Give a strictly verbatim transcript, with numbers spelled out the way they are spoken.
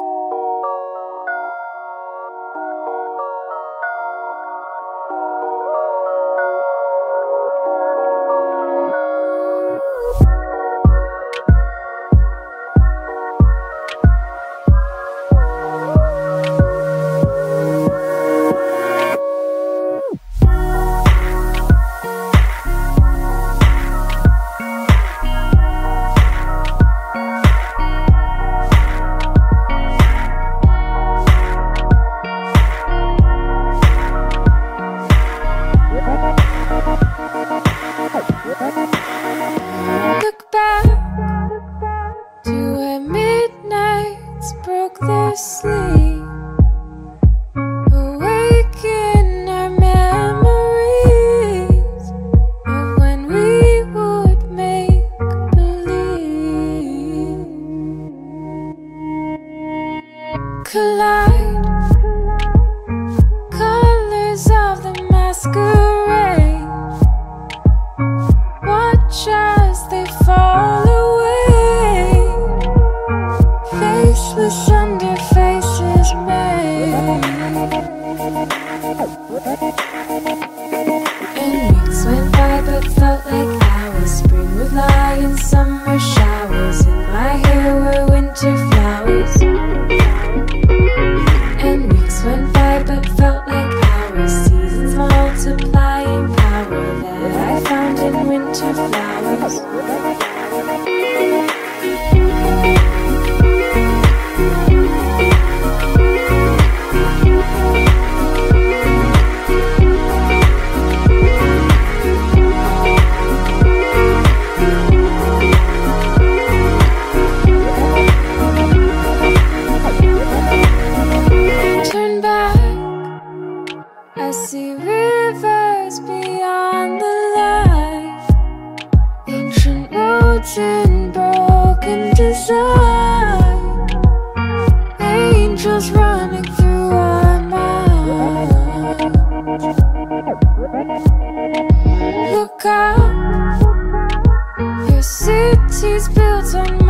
Look up, your city's built on